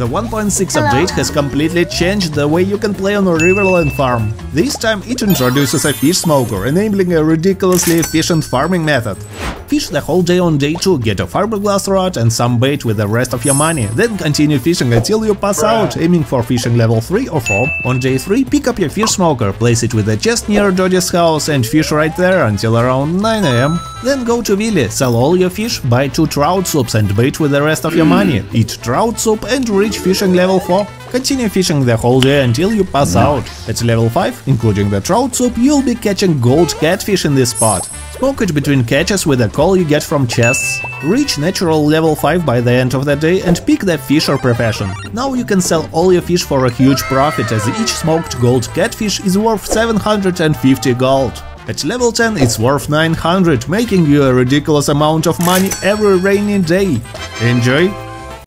The 1.6 update has completely changed the way you can play on Riverland Farm. This time it introduces a Fish Smoker, enabling a ridiculously efficient farming method. Fish the whole day on day 2, get a fiberglass rod and some bait with the rest of your money, then continue fishing until you pass out, aiming for fishing level 3 or 4. On day 3, pick up your Fish Smoker, place it with a chest near Doddy's house and fish right there until around 9 am. Then go to Willy, sell all your fish, buy 2 trout soups and bait with the rest of your money, eat trout soup and reach fishing level 4. Continue fishing the whole day until you pass out. At level 5, including the trout soup, you'll be catching gold catfish in this spot. Smoke it between catches with a call you get from chests. Reach natural level 5 by the end of the day and pick the fisher profession. Now you can sell all your fish for a huge profit, as each smoked gold catfish is worth 750 gold. At level 10 it's worth 900, making you a ridiculous amount of money every rainy day. Enjoy!